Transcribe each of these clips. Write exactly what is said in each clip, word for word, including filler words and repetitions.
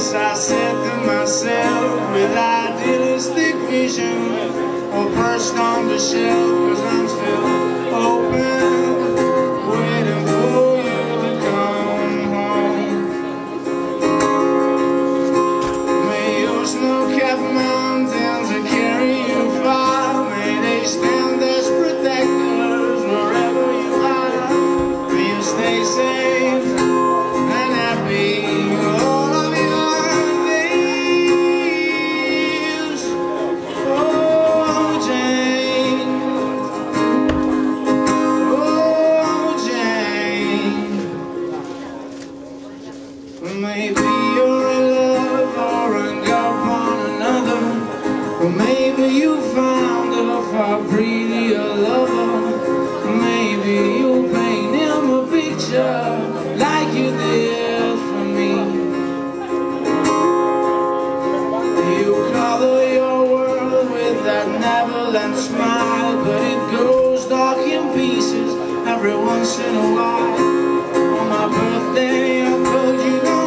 darkness I sat to myself with idealistic vision, or perched on the shelf, cause I'm still open, waiting for you to come home. May your snow-capped mountains carry you far, may they stand as protectors wherever you are. May you stay safe. Maybe you're in love or engulfed one another, or maybe you found a far prettier lover. Maybe you paint him a picture like you did for me. You color your world with that Neverland smile, but it goes dark in pieces every once in a while. On my birthday I told you no.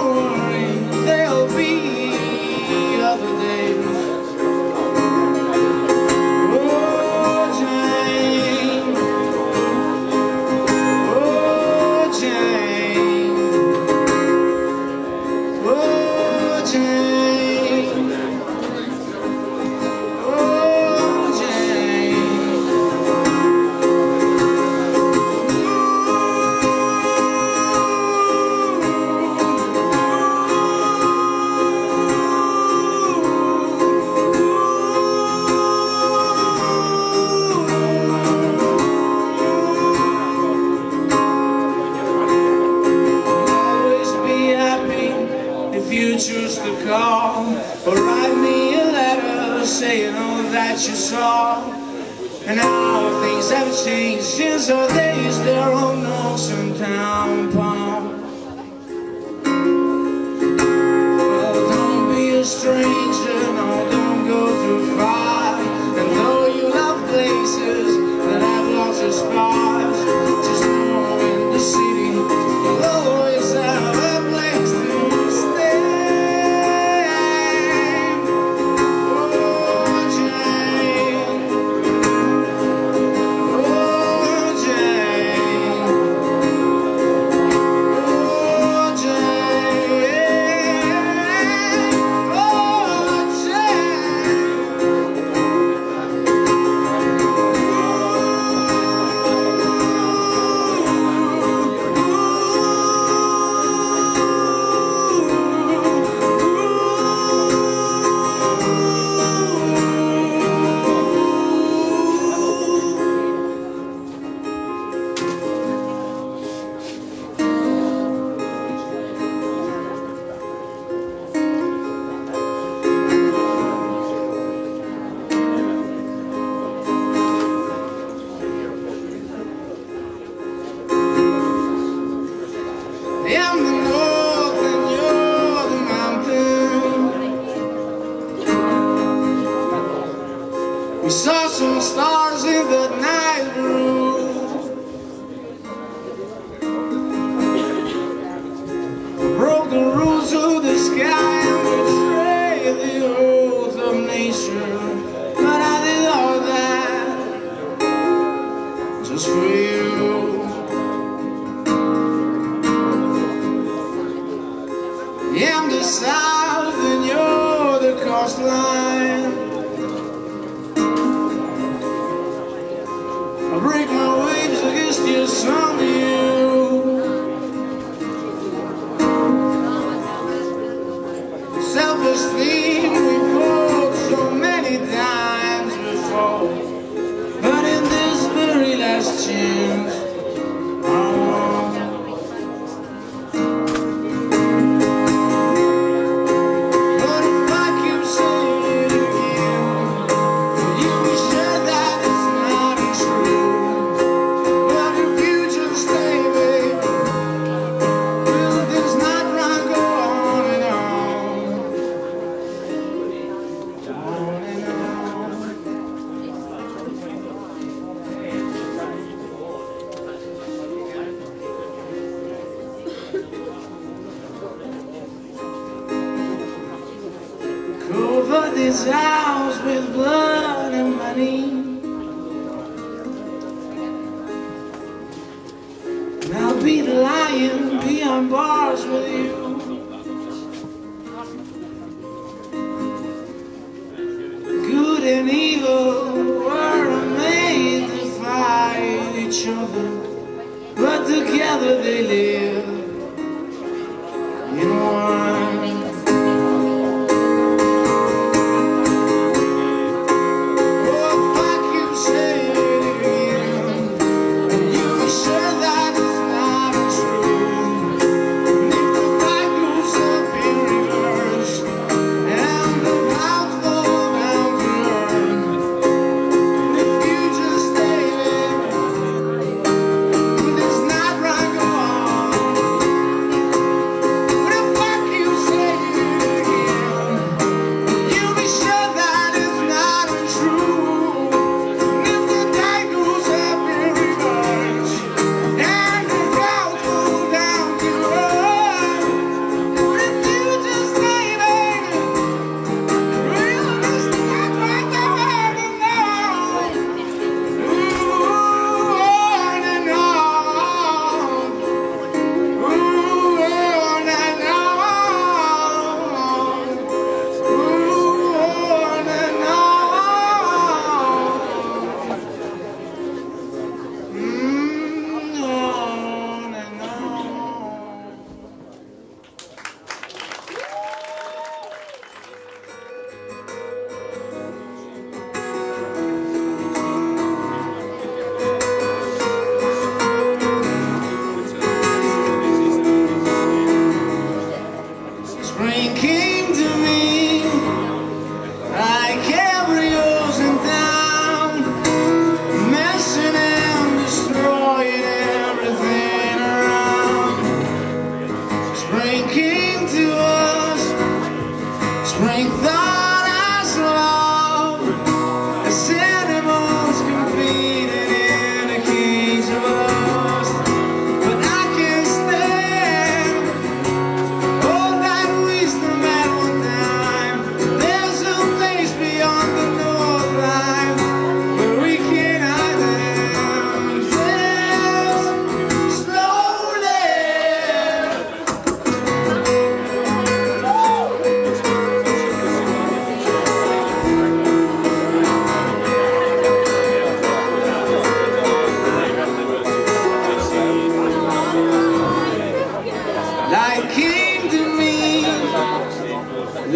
Choose to call or write me a letter saying all that you saw, and how things have changed since our days there on Ocean Town Palm. Well, don't be a stranger, no, don't go too far, and though you love places that have lots of spots, just know in the city you'll always have a place to. We saw some stars in the night blue. Broke the rules of the sky and betrayed the oath of nature. But I did all that just for you. I'm the south and you're the coastline. I break my waves against your sun, you. Self-esteem we fought so many times before, but in this very last chance, his house with blood and money. And I'll be the lion beyond bars with you. Good and evil were made to fight each other, but together they live in one.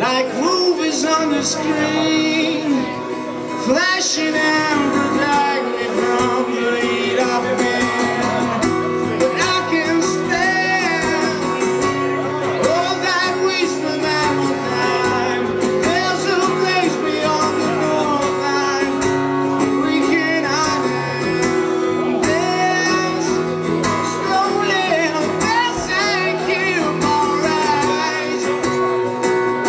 Like movies on the screen, flashing and protect me from the heat of men. But I can't stand all that waste of our time. There's a place beyond the north line we can hide. There's slowly passing in our eyes. Thank you.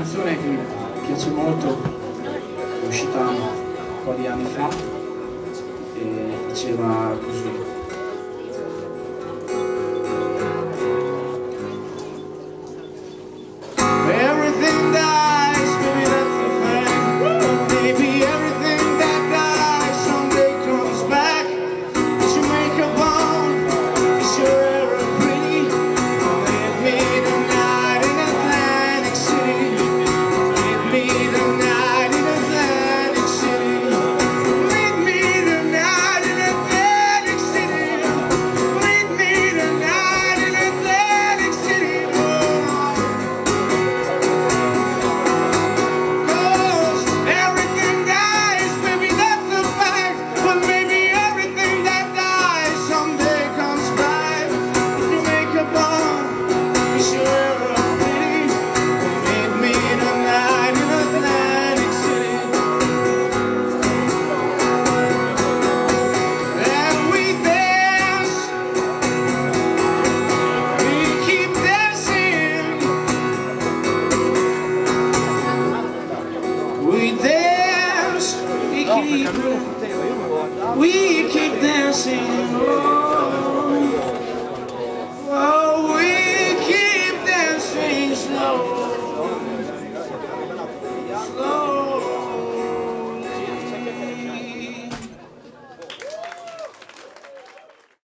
canzone che mi piace molto, è uscita un po' di anni fa e diceva così: